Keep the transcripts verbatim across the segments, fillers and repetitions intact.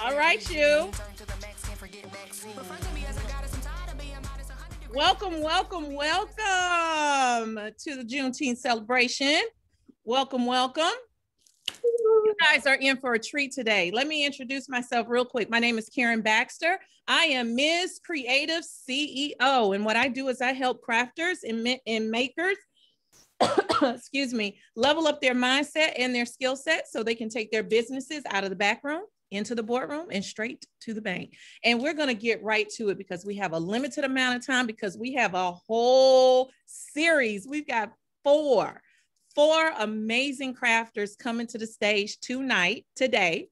All right, you. Welcome, welcome, welcome to the Juneteenth celebration. Welcome, welcome. You guys are in for a treat today. Let me introduce myself real quick. My name is Karen Baxter. I am Miz Creative C E O. And what I do is I help crafters and, and makers, excuse me, level up their mindset and their skill set so they can take their businesses out of the back room, into the boardroom, and straight to the bank. And we're going to get right to it because we have a limited amount of time, because we have a whole series. We've got four, four amazing crafters coming to the stage tonight, today,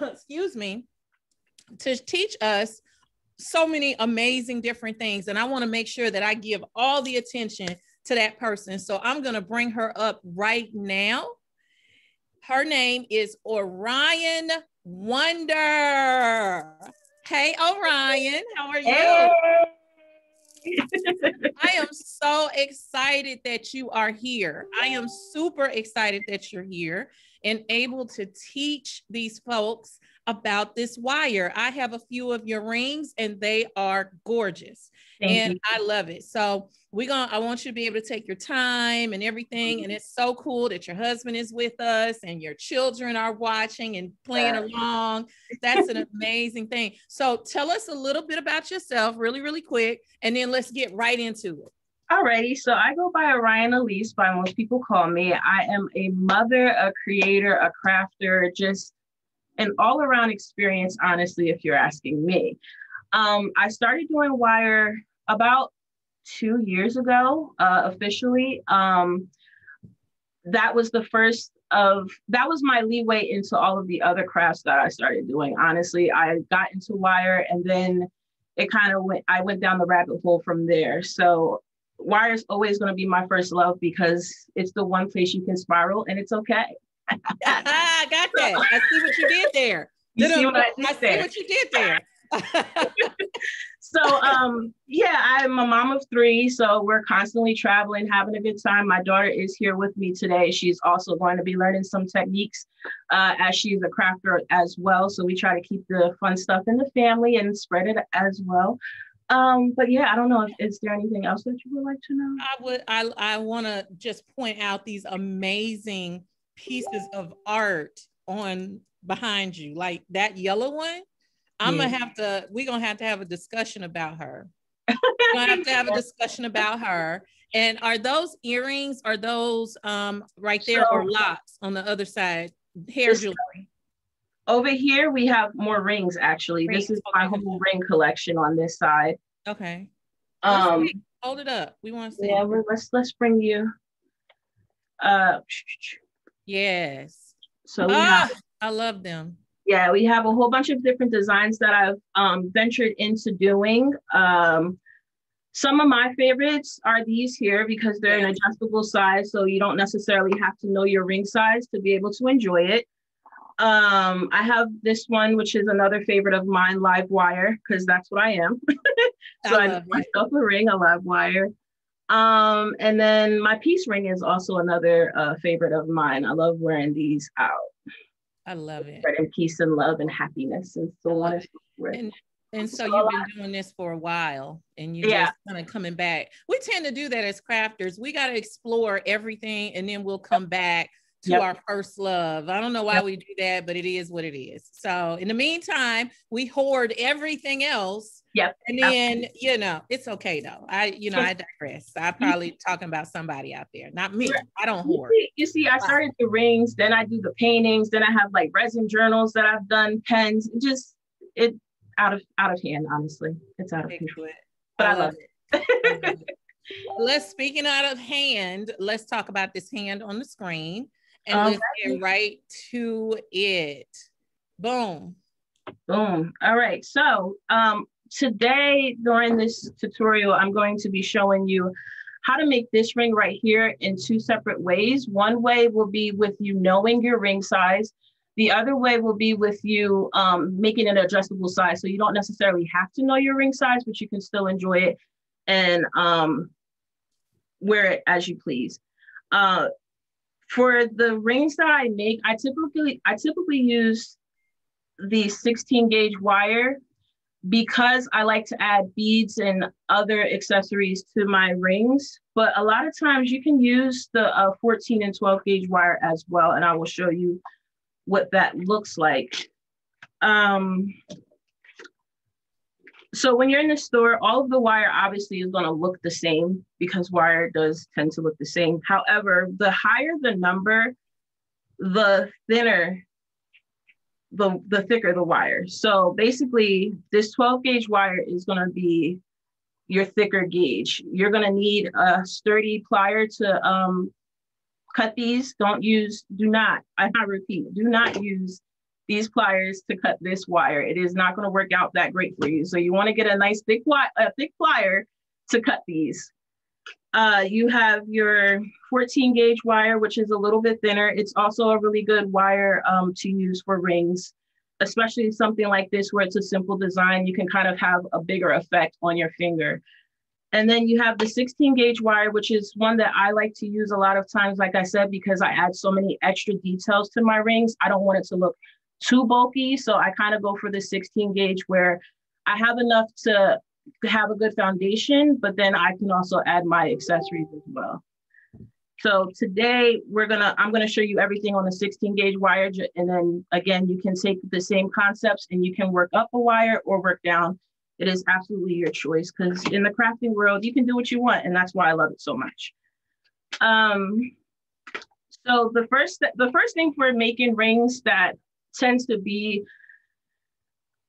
excuse me, to teach us so many amazing different things. And I want to make sure that I give all the attention to that person. So I'm going to bring her up right now. Her name is Orion Wonder. Hey, Orion, how are you? Hey. I am so excited that you are here. I am super excited that you're here and able to teach these folks about this wire. I have a few of your rings and they are gorgeous. Thank and you. I love it. So we're going to, I want you to be able to take your time and everything. And it's so cool that your husband is with us and your children are watching and playing uh, along. That's an amazing thing. So tell us a little bit about yourself really, really quick, and then let's get right into it. Alrighty, so I go by Orion Elise, by most people call me. I am a mother, a creator, a crafter, just an all-around experience, honestly, if you're asking me. Um, I started doing wire about two years ago, uh, officially. Um, that was the first of, that was my leeway into all of the other crafts that I started doing. Honestly, I got into wire and then it kind of went, I went down the rabbit hole from there. So wire is always going to be my first love because it's the one place you can spiral and it's okay. I got that. I see what you did there. You see what I did I there. see what you did there. So, um, yeah, I'm a mom of three, so we're constantly traveling, having a good time. My daughter is here with me today. She's also going to be learning some techniques uh, as she's a crafter as well. So we try to keep the fun stuff in the family and spread it as well. Um, but yeah, I don't know if is there anything else that you would like to know? I would, I, I want to just point out these amazing pieces of art on behind you, like that yellow one. I'm yeah. gonna have to, we're gonna have to have a discussion about her. We're gonna have to have a discussion about her. And are those earrings, are those um, right there so, or locks on the other side? Hair jewelry. Over here, we have more rings actually. Rings. This is my okay. whole ring collection on this side. Okay. Um, let's hold it up. We want to see. Yeah, well, let's, let's bring you. Uh, yes. So we ah, have, I love them. Yeah, we have a whole bunch of different designs that I've um, ventured into doing. Um, some of my favorites are these here because they're an adjustable size, so you don't necessarily have to know your ring size to be able to enjoy it. Um, I have this one, which is another favorite of mine, live wire, because that's what I am. So I, I need myself a ring, a live wire. Um, and then my peace ring is also another uh, favorite of mine. I love wearing these out. I love it. And peace and love and happiness and so on. And, and so you've been doing this for a while and you're yeah. just kind of coming back. We tend to do that as crafters. We got to explore everything and then we'll come back to yep. our first love. I don't know why yep. we do that, but it is what it is. So in the meantime, we hoard everything else. Yep. And then, you know, it's okay though. I, you know, I digress. I'm probably talking about somebody out there, not me. I don't hoard. You see, you see, I started the rings, then I do the paintings, then I have like resin journals that I've done, pens, it just it out of out of hand, honestly. It's out of control. But I, I love it. it. I love it. Let's, speaking out of hand, let's talk about this hand on the screen. And let's get right to it. Boom. Boom. All right. So um, today during this tutorial, I'm going to be showing you how to make this ring right here in two separate ways. One way will be with you knowing your ring size. The other way will be with you um, making an adjustable size. So you don't necessarily have to know your ring size, but you can still enjoy it and um, wear it as you please. Uh, For the rings that I make, I typically I typically use the sixteen gauge wire because I like to add beads and other accessories to my rings. But a lot of times you can use the uh, fourteen and twelve gauge wire as well. And I will show you what that looks like. Um, so when you're in the store, all of the wire obviously is gonna look the same because wire does tend to look the same. However, the higher the number, the thinner The, the thicker the wire. So basically this twelve gauge wire is going to be your thicker gauge. You're going to need a sturdy plier to um, cut these. Don't use, do not, I repeat, do not use these pliers to cut this wire. It is not going to work out that great for you. So you want to get a nice thick, a thick plier to cut these. Uh, you have your fourteen gauge wire, which is a little bit thinner. It's also a really good wire um, to use for rings, especially something like this where it's a simple design. You can kind of have a bigger effect on your finger. And then you have the sixteen gauge wire, which is one that I like to use a lot of times, like I said, because I add so many extra details to my rings. I don't want it to look too bulky. So I kind of go for the sixteen gauge where I have enough to have a good foundation, but then I can also add my accessories as well. So today we're gonna, I'm gonna show you everything on the sixteen gauge wire. And then again, you can take the same concepts and you can work up a wire or work down. It is absolutely your choice because in the crafting world, you can do what you want. And that's why I love it so much. Um, so the first, th the first thing for making rings that tends to be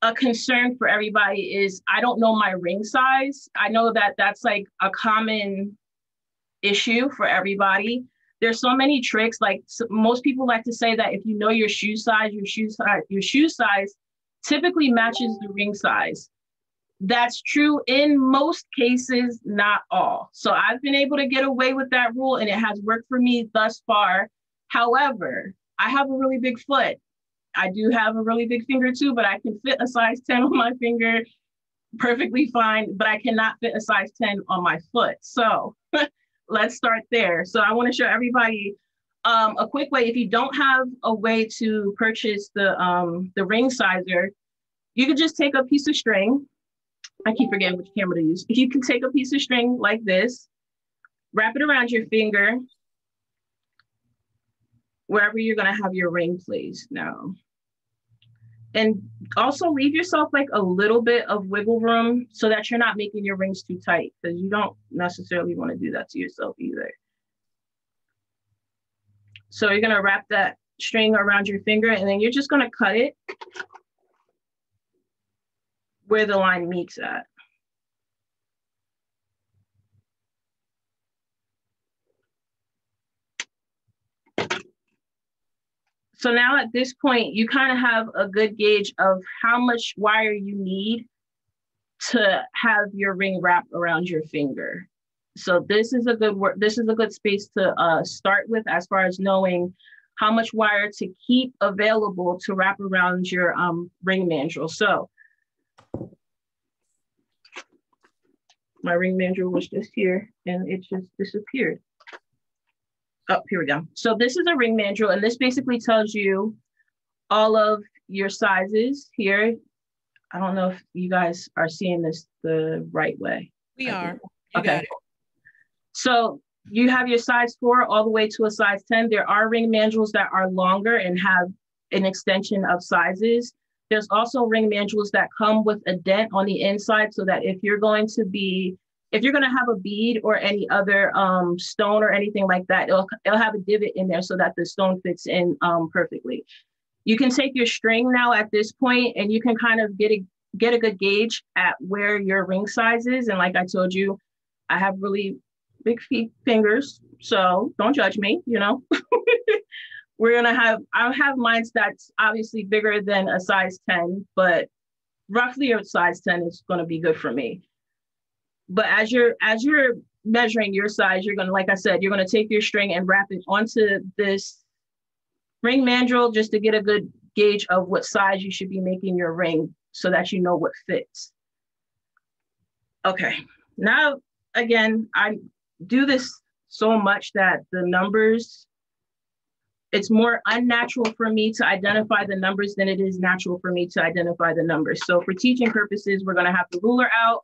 a concern for everybody is I don't know my ring size. I know that that's like a common issue for everybody. There's so many tricks. Like so most people like to say that if you know your shoe size, your shoe size, your shoe size typically matches the ring size. That's true in most cases, not all. So I've been able to get away with that rule and it has worked for me thus far. However, I have a really big foot. I do have a really big finger too, but I can fit a size ten on my finger perfectly fine, but I cannot fit a size ten on my foot. So let's start there. So I wanna show everybody um, a quick way. If you don't have a way to purchase the, um, the ring sizer, you could just take a piece of string. I keep forgetting which camera to use. You can take a piece of string like this, wrap it around your finger, wherever you're gonna have your ring placed now. And also leave yourself like a little bit of wiggle room so that you're not making your rings too tight because you don't necessarily wanna do that to yourself either. So you're gonna wrap that string around your finger and then you're just gonna cut it where the line meets at. So now at this point, you kind of have a good gauge of how much wire you need to have your ring wrap around your finger. So this is a good work. This is a good space to uh, start with as far as knowing how much wire to keep available to wrap around your um, ring mandrel. So my ring mandrel was just here and it just disappeared. Oh, here we go. So this is a ring mandrel, and this basically tells you all of your sizes here. I don't know if you guys are seeing this the right way. We are. Okay. So you have your size four all the way to a size ten. There are ring mandrels that are longer and have an extension of sizes. There's also ring mandrels that come with a dent on the inside so that if you're going to be If you're gonna have a bead or any other um, stone or anything like that, it'll, it'll have a divot in there so that the stone fits in um, perfectly. You can take your string now at this point and you can kind of get a, get a good gauge at where your ring size is. And like I told you, I have really big feet fingers, so don't judge me, you know? We're gonna have, I'll have mine that's obviously bigger than a size ten, but roughly a size ten is gonna be good for me. But as you're as you're measuring your size, you're gonna, like I said, you're gonna take your string and wrap it onto this ring mandrel just to get a good gauge of what size you should be making your ring so that you know what fits. Okay, now again, I do this so much that the numbers it's more unnatural for me to identify the numbers than it is natural for me to identify the numbers. So for teaching purposes, we're gonna have the ruler out.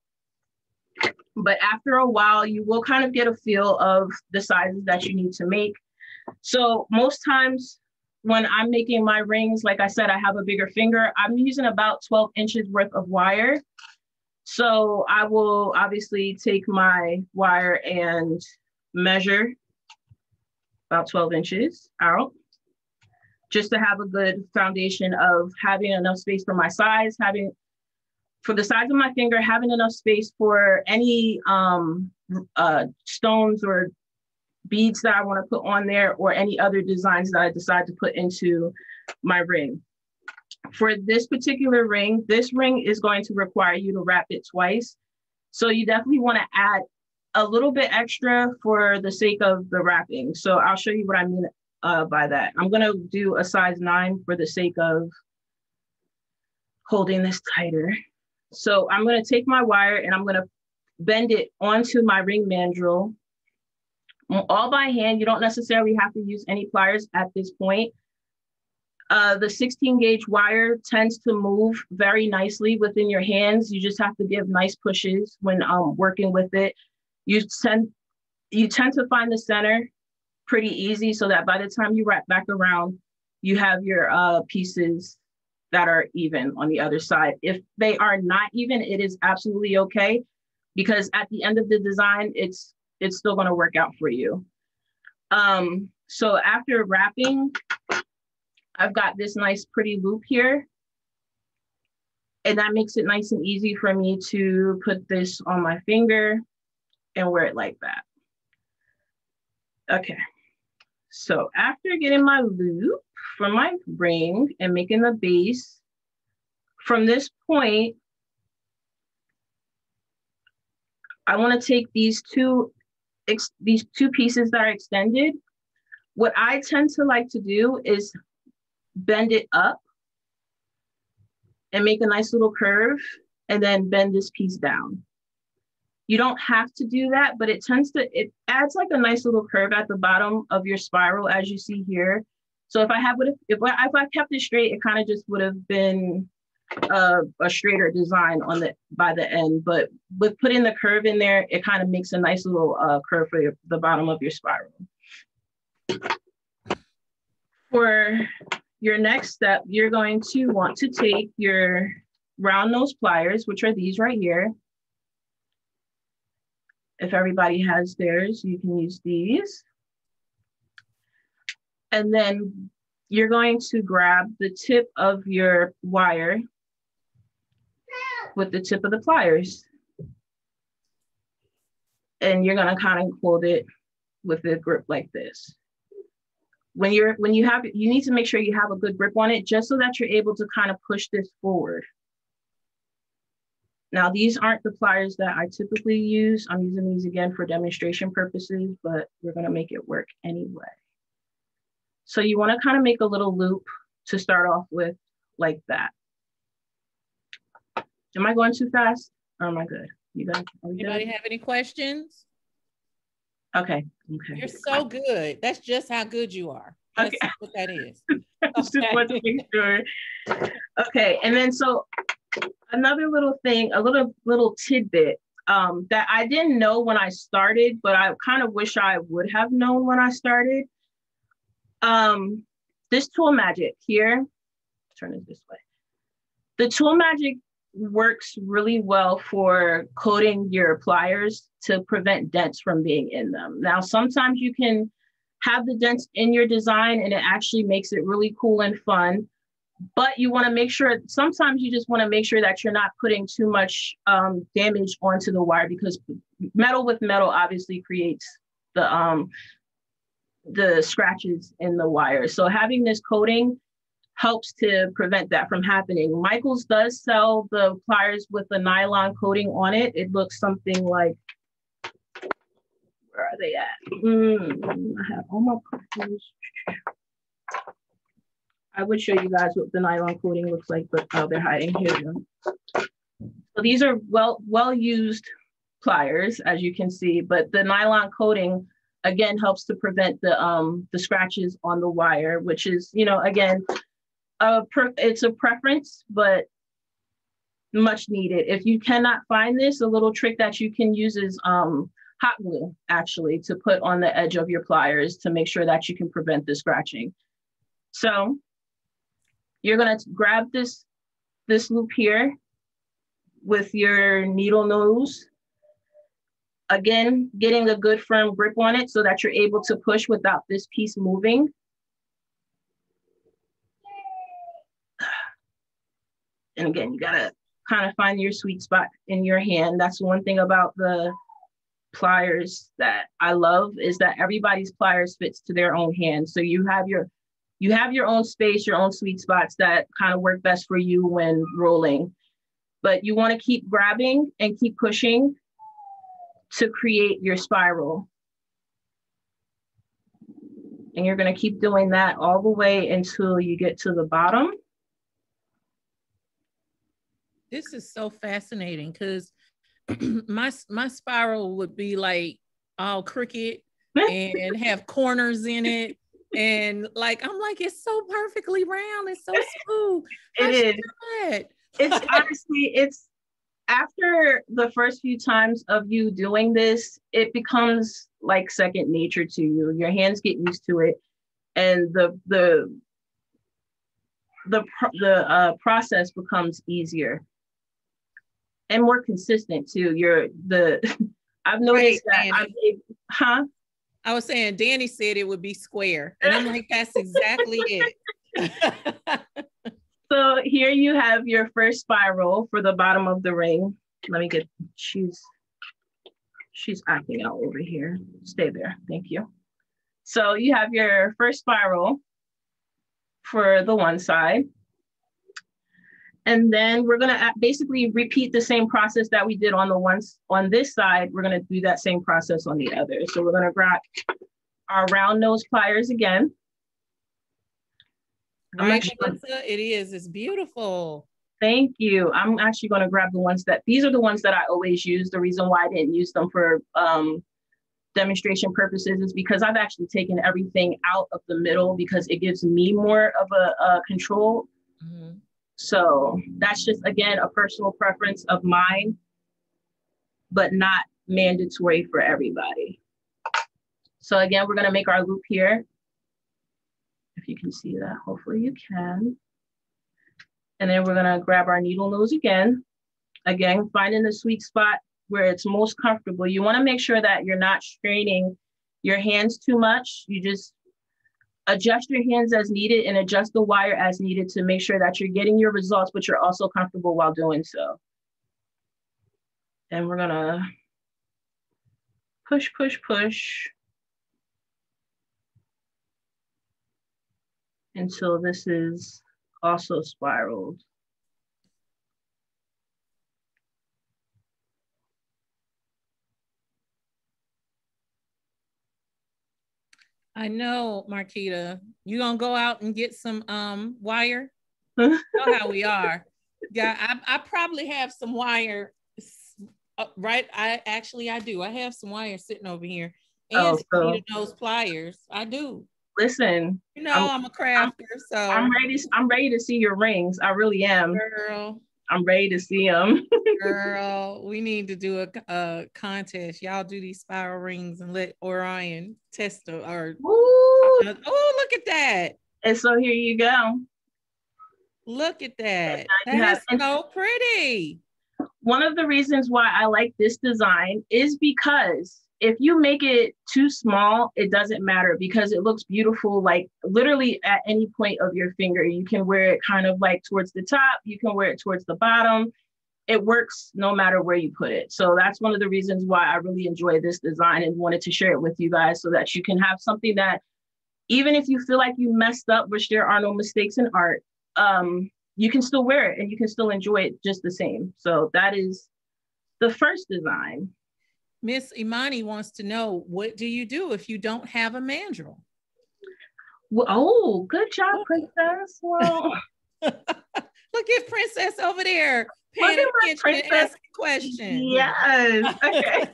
But after a while, you will kind of get a feel of the sizes that you need to make. So most times when I'm making my rings, like I said, I have a bigger finger. I'm using about twelve inches worth of wire. So I will obviously take my wire and measure about twelve inches out, just to have a good foundation of having enough space for my size, having for the size of my finger, having enough space for any um, uh, stones or beads that I want to put on there, or any other designs that I decide to put into my ring. For this particular ring, this ring is going to require you to wrap it twice. So you definitely want to add a little bit extra for the sake of the wrapping. So I'll show you what I mean uh, by that. I'm going to do a size nine for the sake of holding this tighter. So I'm going to take my wire and I'm going to bend it onto my ring mandrel all by hand. You don't necessarily have to use any pliers at this point. Uh, the sixteen gauge wire tends to move very nicely within your hands. You just have to give nice pushes when um, working with it. You tend, you tend to find the center pretty easy, so that by the time you wrap back around, you have your uh, pieces that are even on the other side. If they are not even, it is absolutely okay, because at the end of the design, it's it's still gonna work out for you. Um, so after wrapping, I've got this nice pretty loop here, and that makes it nice and easy for me to put this on my finger and wear it like that. Okay, so after getting my loop from my ring and making the base, from this point, I wanna take these two, ex these two pieces that are extended. What I tend to like to do is bend it up and make a nice little curve, and then bend this piece down. You don't have to do that, but it tends to, it adds like a nice little curve at the bottom of your spiral, as you see here. So if I had, if, if I, if I kept it straight, it kind of just would have been a, a straighter design on the, by the end, but with putting the curve in there, it kind of makes a nice little uh, curve for your, the bottom of your spiral. For your next step, you're going to want to take your round nose pliers, which are these right here. If everybody has theirs, you can use these. And then you're going to grab the tip of your wire with the tip of the pliers. And you're gonna kind of hold it with a grip like this. When you're, when you have, you need to make sure you have a good grip on it, just so that you're able to kind of push this forward. Now, these aren't the pliers that I typically use. I'm using these again for demonstration purposes, but we're gonna make it work anyway. So you wanna kind of make a little loop to start off with, like that. Am I going too fast or am I good? You guys, are we Anybody good? Have any questions? Okay, okay. You're so good. That's just how good you are. That's okay. What that is. Okay. Just want to make sure. Okay, and then so, another little thing, a little little tidbit um, that I didn't know when I started, but I kind of wish I would have known when I started. Um, this Tool Magic here, turn it this way. The Tool Magic works really well for coating your pliers to prevent dents from being in them. Now, sometimes you can have the dents in your design and it actually makes it really cool and fun. But you want to make sure, sometimes you just want to make sure that you're not putting too much um, damage onto the wire, because metal with metal obviously creates the, um, the scratches in the wire. So having this coating helps to prevent that from happening. Michaels does sell the pliers with the nylon coating on it. It looks something like, where are they at? Mm, I have all my pliers. I would show you guys what the nylon coating looks like, but oh, they're hiding here. So these are well, well-used pliers, as you can see, but the nylon coating again, helps to prevent the um, the scratches on the wire, which is, you know, again, a per it's a preference, but much needed. If you cannot find this, a little trick that you can use is um, hot glue, actually, to put on the edge of your pliers to make sure that you can prevent the scratching. So you're gonna grab this, this loop here with your needle nose. Again, getting a good firm grip on it so that you're able to push without this piece moving. And again, you gotta kind of find your sweet spot in your hand. That's one thing about the pliers that I love, is that everybody's pliers fits to their own hand. So you have your, you have your own space, your own sweet spots that kind of work best for you when rolling. But you wanna keep grabbing and keep pushing to create your spiral. And you're gonna keep doing that all the way until you get to the bottom. This is so fascinating, because my, my spiral would be like all crooked and have corners in it. And like, I'm like, it's so perfectly round. It's so smooth. It is. It? It's honestly, it's after the first few times of you doing this, it becomes like second nature to you. Your hands get used to it. And the, the, the, the uh, process becomes easier and more consistent too. You're the, I've noticed right, that, I'm, it, huh? I was saying, Danny said it would be square. And I'm like, that's exactly it. So here you have your first spiral for the bottom of the ring. Let me get, she's, she's acting out over here. Stay there, thank you. So you have your first spiral for the one side. And then we're gonna basically repeat the same process that we did on the ones on this side. We're gonna do that same process on the other. So we're gonna grab our round nose pliers again. I'm right, actually gonna, it is, it's beautiful. Thank you. I'm actually gonna grab the ones that, these are the ones that I always use. The reason why I didn't use them for um, demonstration purposes is because I've actually taken everything out of the middle because it gives me more of a, a control. Mm-hmm. So that's just, again, a personal preference of mine, but not mandatory for everybody. So again, we're gonna make our loop here. If you can see that, hopefully you can. And then we're gonna grab our needle nose again. Again, finding the sweet spot where it's most comfortable. You wanna make sure that you're not straining your hands too much. You just adjust your hands as needed and adjust the wire as needed to make sure that you're getting your results, but you're also comfortable while doing so. And we're gonna push, push, push until this is also spiraled. I know, Marquita, you gonna go out and get some um, wire? You know how we are. Yeah, I, I probably have some wire, right? I actually, I do. I have some wire sitting over here. And oh, so. Those pliers, I do. Listen. You know, I'm, I'm a crafter, I'm, so. I'm ready, I'm ready to see your rings. I really am. Girl. I'm ready to see them. Girl, we need to do a, a contest. Y'all do these spiral rings and let Orion test them. Or oh, look at that! And so here you go. Look at that. That is so pretty. One of the reasons why I like this design is because if you make it too small, it doesn't matter because it looks beautiful, like literally at any point of your finger. You can wear it kind of like towards the top, you can wear it towards the bottom. It works no matter where you put it. So that's one of the reasons why I really enjoy this design and wanted to share it with you guys so that you can have something that, even if you feel like you messed up, which there are no mistakes in art, um, you can still wear it and you can still enjoy it just the same. So that is the first design. Miss Imani wants to know, what do you do if you don't have a mandrel? Well, oh, good job, Princess. Well, look at Princess over there. Paying attention and asking questions. Yes. Okay.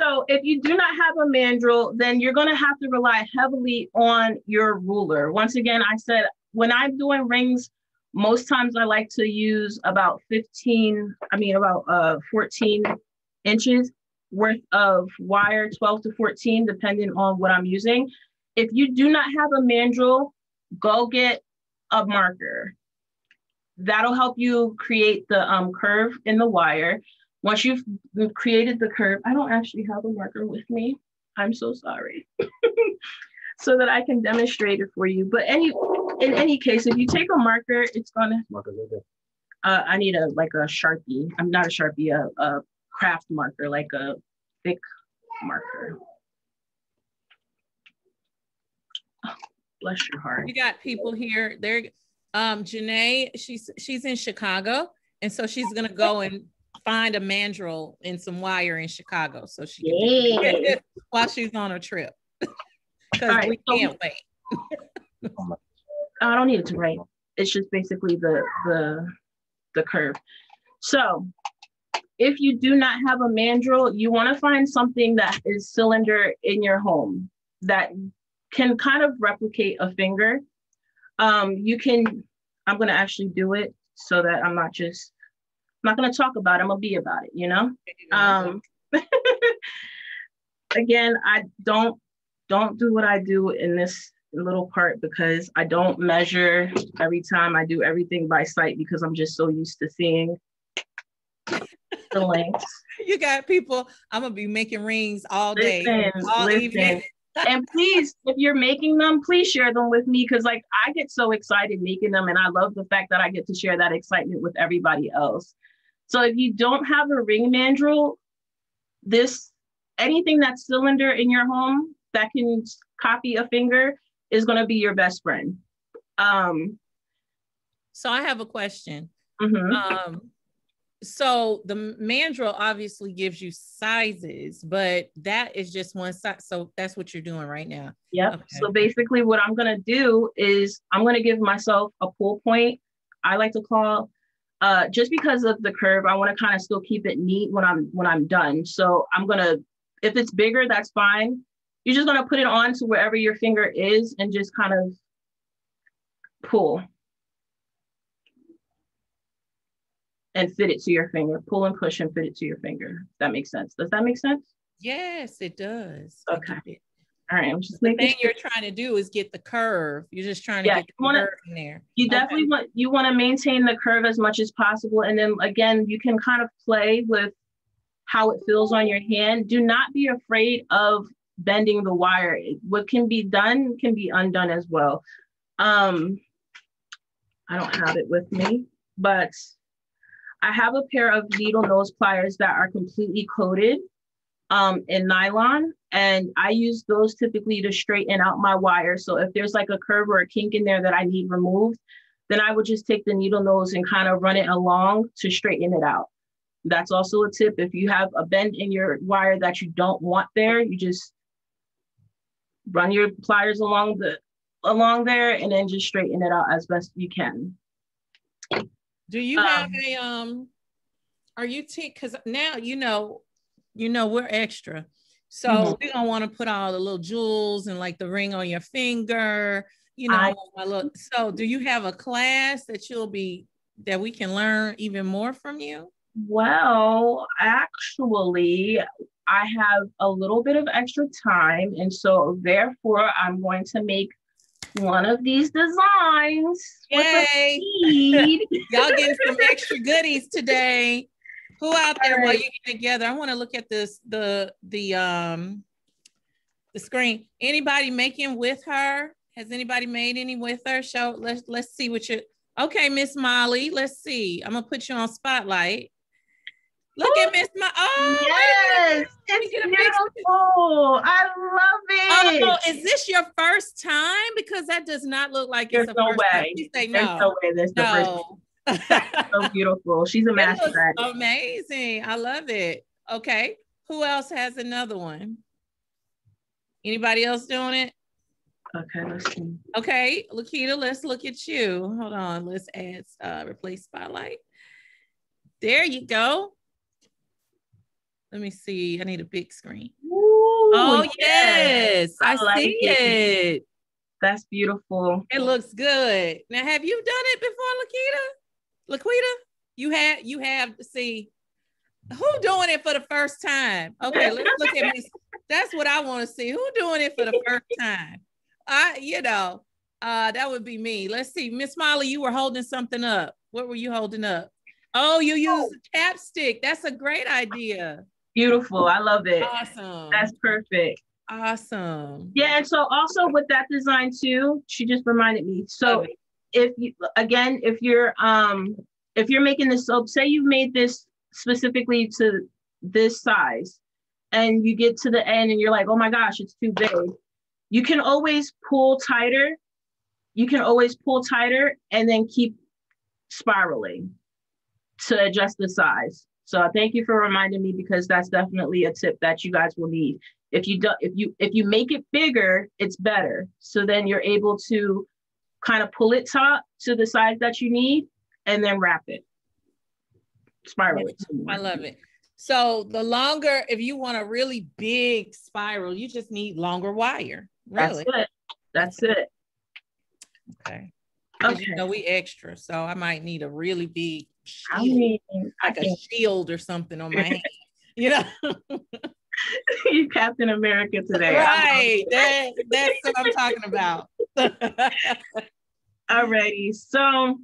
So if you do not have a mandrel, then you're going to have to rely heavily on your ruler. Once again, I said, when I'm doing rings, most times I like to use about fifteen, I mean about uh, fourteen inches worth of wire, twelve to fourteen, depending on what I'm using. If you do not have a mandrel, go get a marker. That'll help you create the um, curve in the wire. Once you've created the curve, I don't actually have a marker with me. I'm so sorry. So that I can demonstrate it for you. But any, in any case, if you take a marker, it's gonna, uh, I need a, like a Sharpie. I'm not a Sharpie, a, a craft marker, like a thick marker. Oh, bless your heart. You got people here. There, um, Janae, she's, she's in Chicago. And so she's gonna go and find a mandrel and some wire in Chicago so she can get it while she's on a trip. Because right, we can't so, wait. I don't need it to write. It's just basically the, the, the curve. So if you do not have a mandrel, you want to find something that is cylinder in your home that can kind of replicate a finger. Um, you can, I'm going to actually do it so that I'm not just, I'm not going to talk about it. I'm going to be about it, you know? Um, again, I don't, don't do what I do in this little part because I don't measure every time. I do everything by sight because I'm just so used to seeing the lengths. You got people, I'm going to be making rings all listen, day, all listen. evening. And please, if you're making them, please share them with me because like I get so excited making them and I love the fact that I get to share that excitement with everybody else. So if you don't have a ring mandrel, this, anything that's cylinder in your home, that can copy a finger is going to be your best friend. Um, so I have a question. Mm-hmm. Um, so the mandrel obviously gives you sizes, but that is just one size. So that's what you're doing right now. Yep. Okay. So basically what I'm going to do is I'm going to give myself a pull point. I like to call, uh, just because of the curve, I want to kind of still keep it neat when I'm, when I'm done. So I'm going to, if it's bigger, that's fine. You're just gonna put it on to wherever your finger is and just kind of pull and fit it to your finger. Pull and push and fit it to your finger. That makes sense. Does that make sense? Yes, it does. Okay. It. All right. I'm just the making thing sure. You're trying to do is get the curve. You're just trying to yeah, get the wanna, curve in there. You okay. definitely want you want to maintain the curve as much as possible. And then again, you can kind of play with how it feels on your hand. Do not be afraid of bending the wire. What can be done can be undone as well. Um, I don't have it with me, but I have a pair of needle nose pliers that are completely coated um, in nylon. And I use those typically to straighten out my wire. So if there's like a curve or a kink in there that I need removed, then I would just take the needle nose and kind of run it along to straighten it out. That's also a tip. If you have a bend in your wire that you don't want there, you just run your pliers along the along there and then just straighten it out as best you can. Do you um, have a um are you t- because now you know you know we're extra, so mm-hmm. we don't want to put all the little jewels and like the ring on your finger, you know. I, my little, so do you have a class that you'll be that we can learn even more from you? Well, actually, I have a little bit of extra time, and so therefore, I'm going to make one of these designs. Yay! Y'all getting some extra goodies today. Who out there right. while you get together? I want to look at this the the um the screen. Anybody making with her? Has anybody made any with her? Show. Let's let's see what you. Okay, Miss Molly. Let's see. I'm gonna put you on spotlight. Look Ooh, at Miss Molly. Oh, yes, it's beautiful. I love it. Oh, so is this your first time? Because that does not look like There's it's the no first way. Time. You say no. There's no way. There's no. The first time. So beautiful. She's a master. Amazing. I love it. Okay. Who else has another one? Anybody else doing it? Okay, let's see. Okay, Lakita, let's look at you. Hold on, let's add, uh, replace spotlight. There you go. Let me see. I need a big screen. Ooh, oh, yes. yes. I, I like see it. it. That's beautiful. It looks good. Now, have you done it before, Laquita? Laquita, you have, you have, see, who doing it for the first time? Okay, let's look at Miss. That's what I want to see. Who doing it for the first time? I, you know, uh, that would be me. Let's see. Miss Molly, you were holding something up. What were you holding up? Oh, you used oh. chapstick. That's a great idea. Beautiful. I love it. Awesome. That's perfect. Awesome. Yeah. And so also with that design too, she just reminded me. So if you, again, if you're, um, if you're making this soap, say you've made this specifically to this size and you get to the end and you're like, oh my gosh, it's too big. You can always pull tighter. You can always pull tighter and then keep spiraling to adjust the size. So thank you for reminding me, because that's definitely a tip that you guys will need. If you don't, if you, if you make it bigger, it's better. So then you're able to kind of pull it top to the size that you need and then wrap it. Spiral it. I love it. So the longer, if you want a really big spiral, you just need longer wire. Really. That's it. That's it. Okay. Okay. You know, we extra, so I might need a really big shield, I mean, like I a shield or something on my hand. You know, you Captain America today, right? That, that's what I'm talking about. Alrighty, so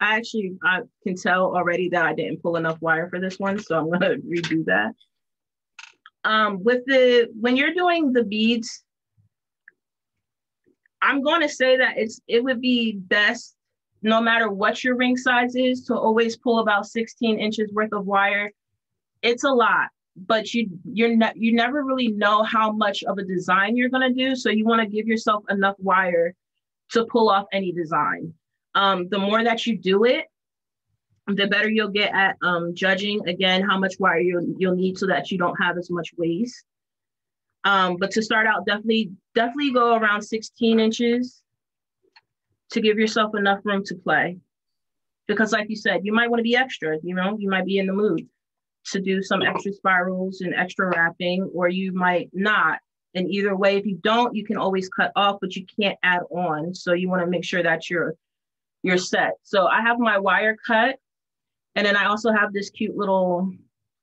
I actually I can tell already that I didn't pull enough wire for this one, so I'm gonna redo that. Um, with the when you're doing the beads. I'm going to say that it's it would be best, no matter what your ring size is, to always pull about sixteen inches worth of wire. It's a lot, but you you're not you never really know how much of a design you're going to do, so you want to give yourself enough wire to pull off any design. Um, the more that you do it, the better you'll get at um, judging again how much wire you you'll need, so that you don't have as much waste. Um, but to start out, definitely, definitely go around sixteen inches to give yourself enough room to play. Because like you said, you might want to be extra, you know, you might be in the mood to do some extra spirals and extra wrapping, or you might not. And either way, if you don't, you can always cut off, but you can't add on. So you want to make sure that you're, you're set. So I have my wire cut. And then I also have this cute little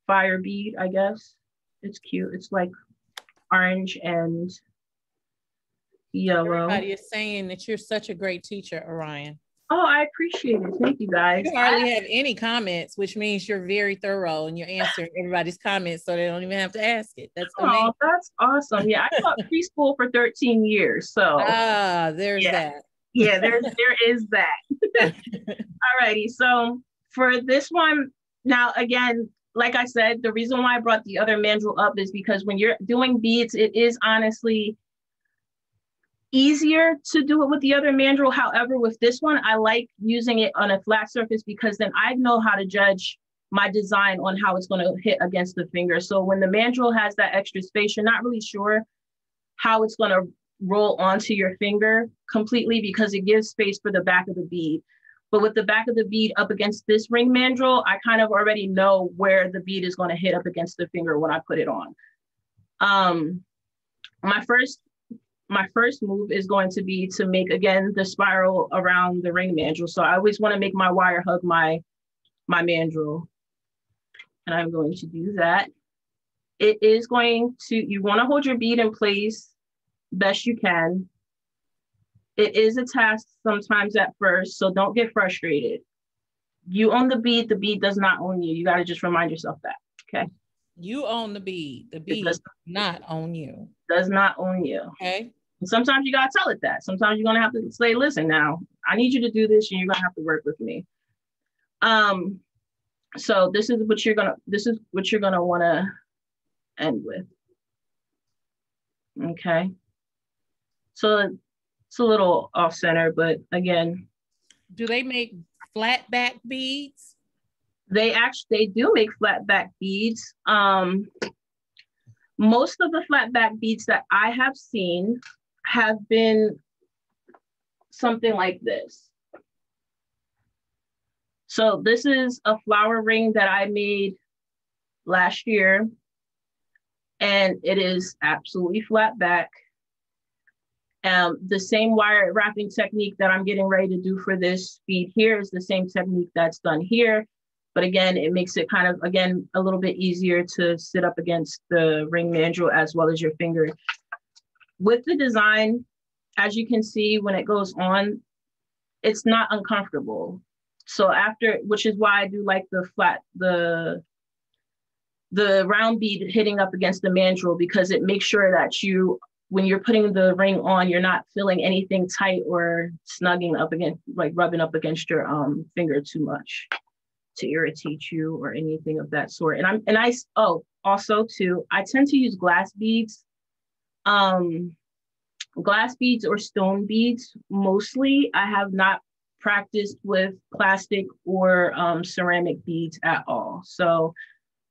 fire bead, I guess. It's cute. It's like orange and yellow. Everybody is saying that you're such a great teacher, Orion. Oh, I appreciate it. Thank you, guys. You hardly have any comments, which means you're very thorough and you're answering everybody's comments, so they don't even have to ask it. That's oh, amazing. That's awesome. Yeah, I taught preschool for thirteen years, so ah, there's yeah. that. Yeah, there's there is that. All righty. So for this one, now again. Like I said, the reason why I brought the other mandrel up is because when you're doing beads, it is honestly easier to do it with the other mandrel. However, with this one, I like using it on a flat surface, because then I know how to judge my design on how it's going to hit against the finger. So when the mandrel has that extra space, you're not really sure how it's going to roll onto your finger completely, because it gives space for the back of the bead. But with the back of the bead up against this ring mandrel, I kind of already know where the bead is going to hit up against the finger when I put it on. Um, my first, my first move is going to be to make, again, the spiral around the ring mandrel. So I always want to make my wire hug my, my mandrel. And I'm going to do that. It is going to, you want to hold your bead in place best you can. It is a task sometimes at first, so don't get frustrated. You own the bead, the bead does not own you. You gotta just remind yourself that, okay? You own the bead, the bead does not own you. Does not own you. Okay. And sometimes you gotta tell it that. Sometimes you're gonna have to say, listen now, I need you to do this and you're gonna have to work with me. Um, so this is what you're gonna, this is what you're gonna wanna end with, okay? So, it's a little off center, but again. Do they make flat back beads? They actually, they do make flat back beads. Um, most of the flat back beads that I have seen have been something like this. So this is a flower ring that I made last year and it is absolutely flat back. Um, the same wire wrapping technique that I'm getting ready to do for this bead here is the same technique that's done here. But again, it makes it kind of, again, a little bit easier to sit up against the ring mandrel as well as your finger. With the design, as you can see, when it goes on, it's not uncomfortable. So after, which is why I do like the flat, the, the round bead hitting up against the mandrel, because it makes sure that you, when you're putting the ring on, you're not feeling anything tight or snugging up against, like rubbing up against your um, finger too much to irritate you or anything of that sort. And I'm, and I, oh, also too, I tend to use glass beads, um, glass beads or stone beads mostly. I have not practiced with plastic or um, ceramic beads at all. So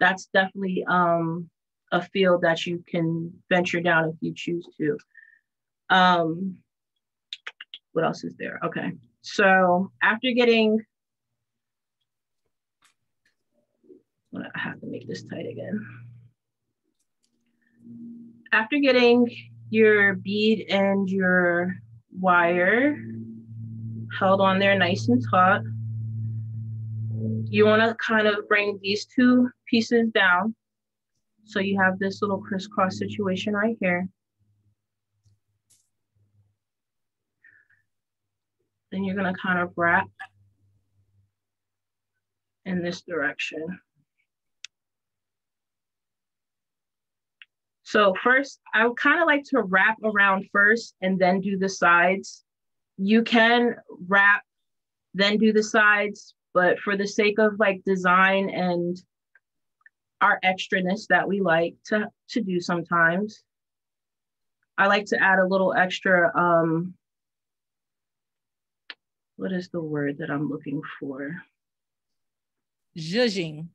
that's definitely, um, a field that you can venture down if you choose to. Um, what else is there? Okay, so after getting, I have to make this tight again. After getting your bead and your wire held on there nice and taut, you want to kind of bring these two pieces down. So you have this little crisscross situation right here. Then you're gonna kind of wrap in this direction. So first, I would kind of like to wrap around first and then do the sides. You can wrap, then do the sides, but for the sake of like design and our extraness that we like to, to do sometimes, I like to add a little extra, um, what is the word that I'm looking for? Zhuzhing.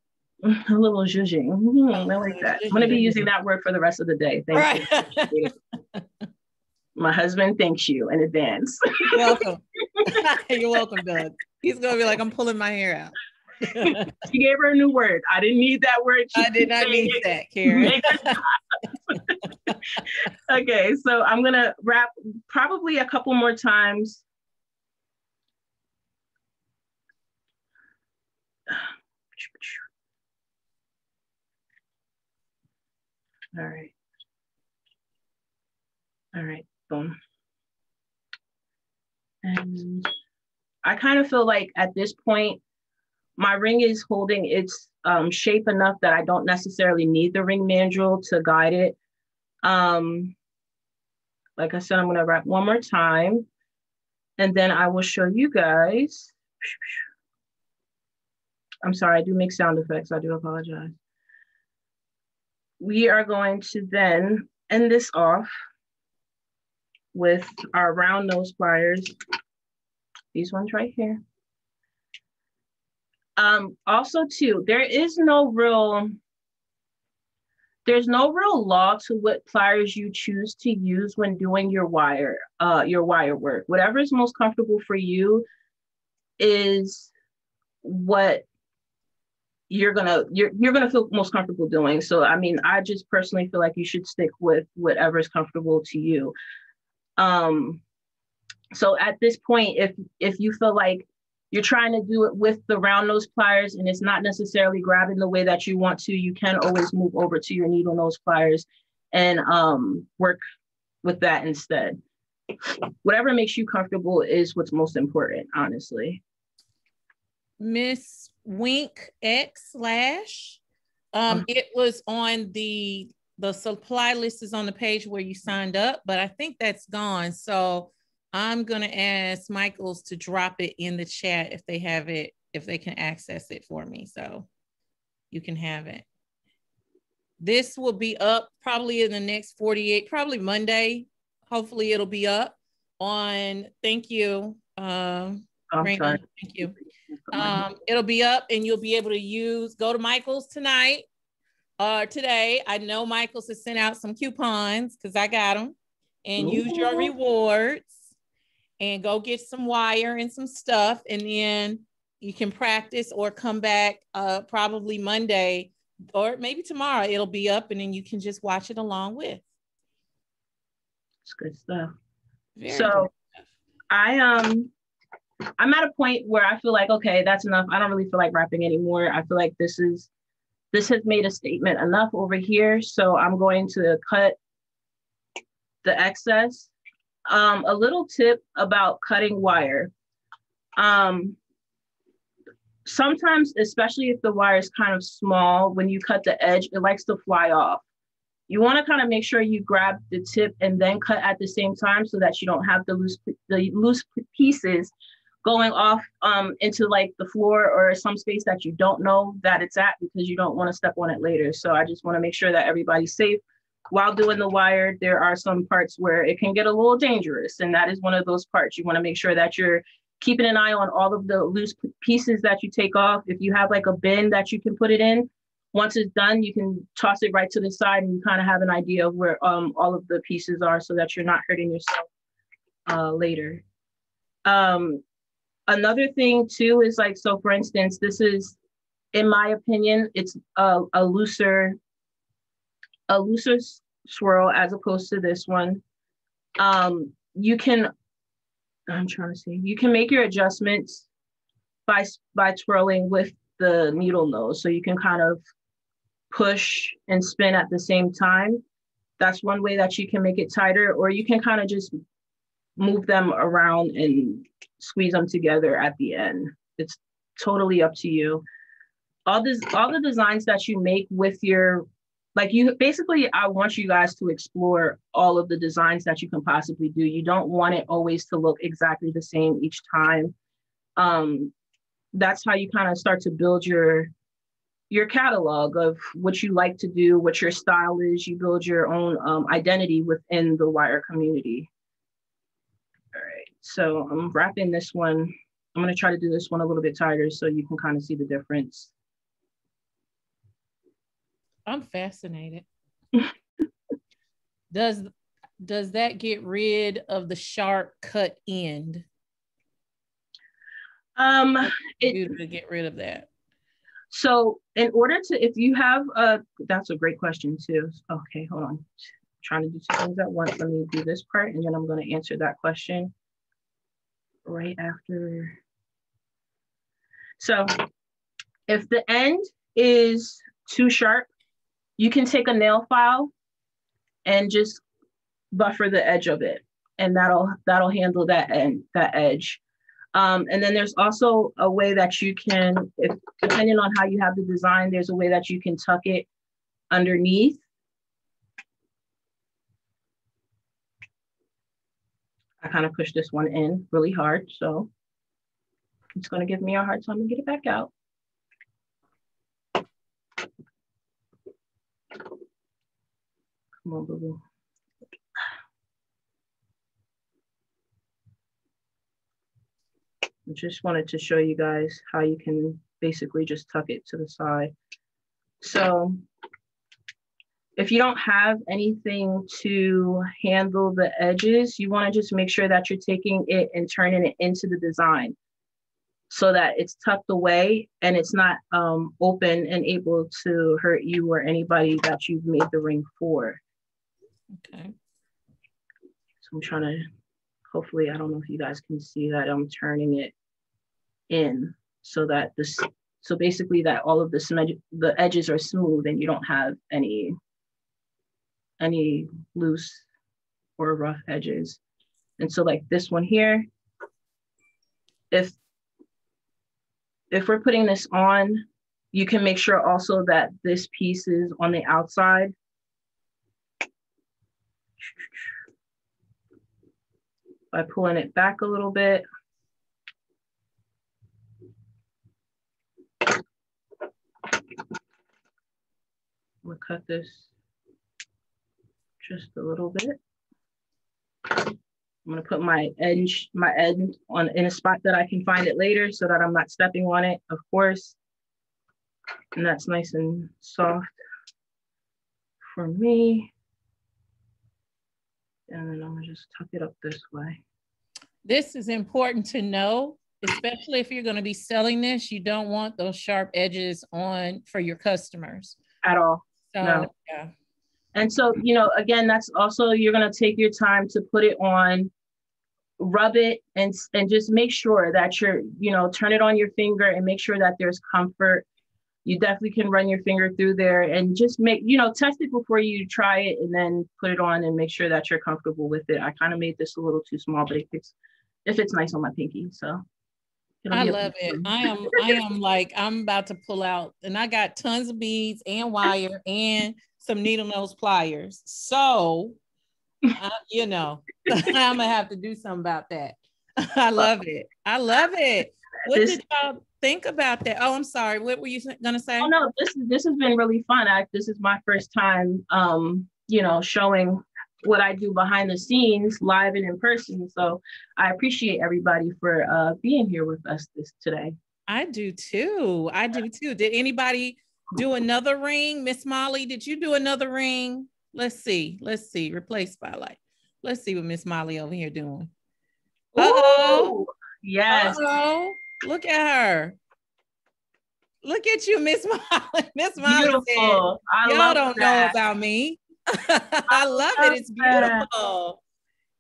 A little zhuzhing. Mm, I like that. I'm gonna be using that word for the rest of the day. Thank you. Right. My husband thanks you in advance. You're welcome. You're welcome, Doug. He's gonna be like, I'm pulling my hair out. She gave her a new word. I didn't need that word. She I did not need it. That, Karen. Okay, so I'm gonna wrap probably a couple more times. All right. All right, boom. And I kind of feel like at this point, my ring is holding its um, shape enough that I don't necessarily need the ring mandrel to guide it. Um, like I said, I'm gonna wrap one more time and then I will show you guys. I'm sorry, I do make sound effects. I do apologize. We are going to then end this off with our round nose pliers. These ones right here. Um, also too, there is no real, there's no real law to what pliers you choose to use when doing your wire, uh, your wire work. Whatever is most comfortable for you is what you're gonna, you're, you're gonna feel most comfortable doing. So, I mean, I just personally feel like you should stick with whatever is comfortable to you. Um, so at this point, if, if you feel like you're trying to do it with the round nose pliers and it's not necessarily grabbing the way that you want to, you can always move over to your needle nose pliers and um, work with that instead. Whatever makes you comfortable is what's most important, honestly. Miss Wink X Slash, um, it was on the, the supply list is on the page where you signed up, but I think that's gone. So I'm gonna ask Michaels to drop it in the chat if they have it, if they can access it for me. So you can have it. This will be up probably in the next forty-eight, probably Monday. Hopefully it'll be up on, thank you. Um, Raina, thank you. Um, it'll be up and you'll be able to use, go to Michaels tonight or uh, today. I know Michaels has sent out some coupons because I got them, and ooh, use your rewards. And go get some wire and some stuff. And then you can practice or come back uh, probably Monday or maybe tomorrow it'll be up and then you can just watch it along with. It's good stuff. Very so good stuff. I, um, I'm at a point where I feel like, okay, that's enough. I don't really feel like rapping anymore. I feel like this is, this has made a statement enough over here. So I'm going to cut the excess. Um, a little tip about cutting wire. Um, sometimes, especially if the wire is kind of small, when you cut the edge, it likes to fly off. You want to kind of make sure you grab the tip and then cut at the same time so that you don't have the loose, the loose pieces going off um, into like the floor or some space that you don't know that it's at, because you don't want to step on it later. So I just want to make sure that everybody's safe. While doing the wire, there are some parts where it can get a little dangerous, and that is one of those parts. You want to make sure that you're keeping an eye on all of the loose pieces that you take off. If you have like a bin that you can put it in, once it's done, you can toss it right to the side and you kind of have an idea of where um, all of the pieces are so that you're not hurting yourself uh, later. Um, another thing too is like, so for instance, this is, in my opinion, it's a, a looser, a looser swirl as opposed to this one. Um, you can, I'm trying to see, you can make your adjustments by, by twirling with the needle nose. So you can kind of push and spin at the same time. That's one way that you can make it tighter, or you can kind of just move them around and squeeze them together at the end. It's totally up to you. All this, all the designs that you make with your, Like you, basically, I want you guys to explore all of the designs that you can possibly do. You don't want it always to look exactly the same each time. Um, that's how you kind of start to build your, your catalog of what you like to do, what your style is. You build your own um, identity within the wire community. All right, so I'm wrapping this one. I'm gonna try to do this one a little bit tighter so you can kind of see the difference. I'm fascinated. Does does that get rid of the sharp cut end? Um, it, to get rid of that. So, in order to, if you have a, that's a great question too. Okay, hold on. I'm trying to do two things at once. Let me do this part, and then I'm going to answer that question right after. So, if the end is too sharp, you can take a nail file and just buffer the edge of it, and that'll that'll handle that end, that edge. Um, and then there's also a way that you can, if, depending on how you have the design, there's a way that you can tuck it underneath. I kind of pushed this one in really hard, so it's going to give me a hard time to get it back out. Come on, boo-boo. I just wanted to show you guys how you can basically just tuck it to the side. So if you don't have anything to handle the edges, you want to just make sure that you're taking it and turning it into the design so that it's tucked away and it's not um, open and able to hurt you or anybody that you've made the ring for. Okay. So I'm trying to, hopefully, I don't know if you guys can see that I'm turning it in so that this, so basically that all of the, the edges are smooth and you don't have any, any loose or rough edges. And so like this one here, if, if we're putting this on, you can make sure also that this piece is on the outside. By pulling it back a little bit. I'm gonna cut this just a little bit. I'm gonna put my edge, my end on in a spot that I can find it later so that I'm not stepping on it, of course. And that's nice and soft for me. And then I'm gonna just tuck it up this way. This is important to know, especially if you're gonna be selling this, you don't want those sharp edges on for your customers. at all. So, no. Yeah. And so, you know, again, that's also, you're going to take your time to put it on, rub it, and, and just make sure that you're, you know, turn it on your finger and make sure that there's comfort. You definitely can run your finger through there and just make, you know, test it before you try it and then put it on and make sure that you're comfortable with it. I kind of made this a little too small, but it fits, it fits nice on my pinky. So I love it. I am, I am like, I'm about to pull out, and I got tons of beads and wire and some needle nose pliers. So, uh, you know, I'm gonna have to do something about that. I love it. I love it. What did y'all think about that? Oh, I'm sorry. What were you gonna say? Oh no, this is this has been really fun. I, this is my first time, um, you know, showing what I do behind the scenes, live and in person. So I appreciate everybody for uh, being here with us this today. I do too. I do too. Did anybody do another ring? Miss Molly, did you do another ring? Let's see. Let's see. Replace spotlight. Let's see what Miss Molly over here doing. Oh, yes. Uh-oh. Look at her. Look at you, Miss Molly. Miss Molly. Beautiful. Said, y'all don't that. know about me. I, I love, love it. It's beautiful.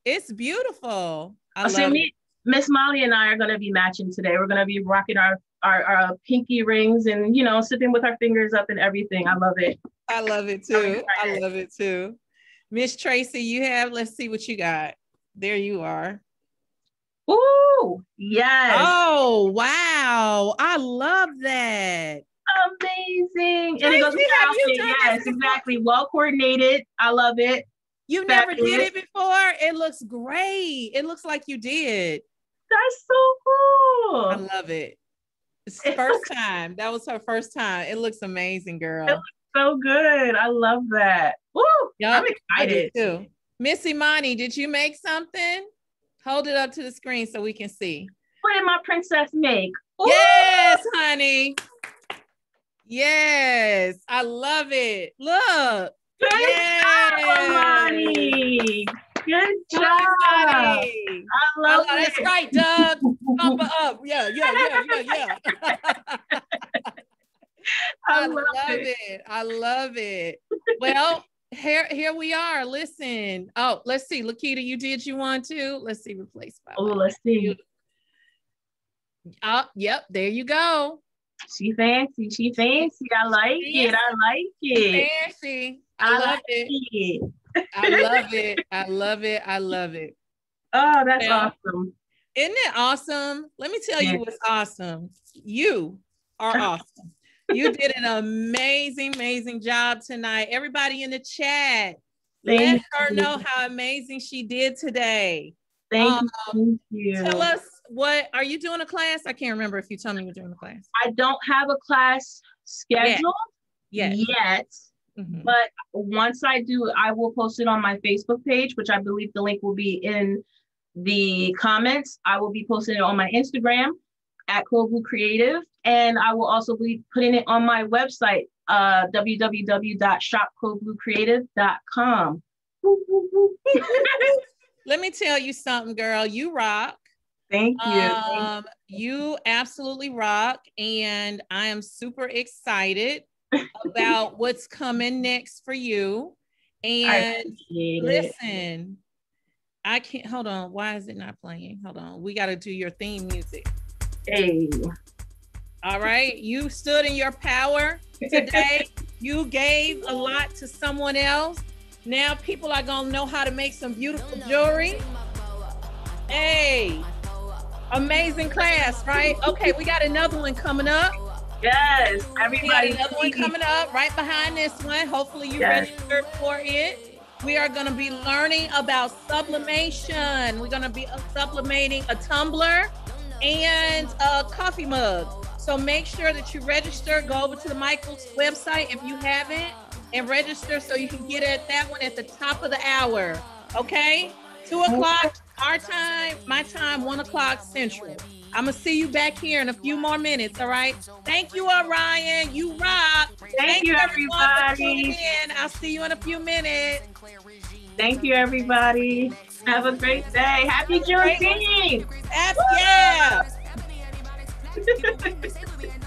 That. It's beautiful. I oh, love so it. Me, Miss Molly and I are going to be matching today. We're going to be rocking our, our, our pinky rings and, you know, sipping with our fingers up and everything. I love it. I love it too. I love it too. Miss Tracy, you have, let's see what you got. There you are. Ooh, yes. Oh, wow. I love that. Amazing. And it goes without saying, yes, exactly. Well coordinated. I love it. You never did it before. It looks great. It looks like you did. That's so cool. I love it. It's the first time. That was her first time. It looks amazing, girl. It looks so good. I love that. Woo! Yep, I'm excited too. Miss Imani, did you make something? Hold it up to the screen so we can see. What did my princess make? Ooh. Yes, honey. Yes, I love it. Look. Good yes. job, Imani. Good job. I love, I love it. That's right, Doug. Pump it up. Yeah, yeah, yeah, yeah, yeah. I, I love, love it. it. I love it. Well, here, here we are. Listen. Oh, let's see. Lakita, you did you want to? Let's see. Replace by. Oh, let's see. Oh, yep. There you go. She fancy, she fancy. I like she it. I like it. Fancy. I, I love like it. it. I love it. I love it. I love it. Oh, that's now, awesome. Isn't it awesome? Let me tell yes. you what's awesome. You are awesome. You did an amazing, amazing job tonight. Everybody in the chat, Thank let you. her know how amazing she did today. Thank um, you. Tell us, what are you doing a class? I can't remember if you told me you're doing a class. I don't have a class scheduled yet, yet. yet mm-hmm. but once I do, I will post it on my Facebook page, which I believe the link will be in the comments. I will be posting it on my Instagram at Cold Blue Creative, and I will also be putting it on my website, uh, w w w dot shop cold blue creative dot com. Let me tell you something, girl. You rock. Thank you. Um, you absolutely rock. And I am super excited about what's coming next for you. And listen, I can't, hold on. Why is it not playing? Hold on. We got to do your theme music. Hey. All right. You stood in your power today. You gave a lot to someone else. Now people are going to know how to make some beautiful jewelry. Hey. Amazing class, right? Okay, we got another one coming up. Yes, everybody. We got another one coming up right behind this one. Hopefully you yes. registered for it. We are gonna be learning about sublimation. We're gonna be sublimating a tumbler and a coffee mug. So make sure that you register, go over to the Michaels website if you haven't, and register so you can get at that one at the top of the hour, okay? Two o'clock. Our time, my time, one o'clock central. I'm going to see you back here in a few more minutes, all right? Thank you, Orion. You rock. Thank, Thank you, everybody. In. I'll see you in a few minutes. Thank you, everybody. Have a great day. Happy Juneteenth. Yeah.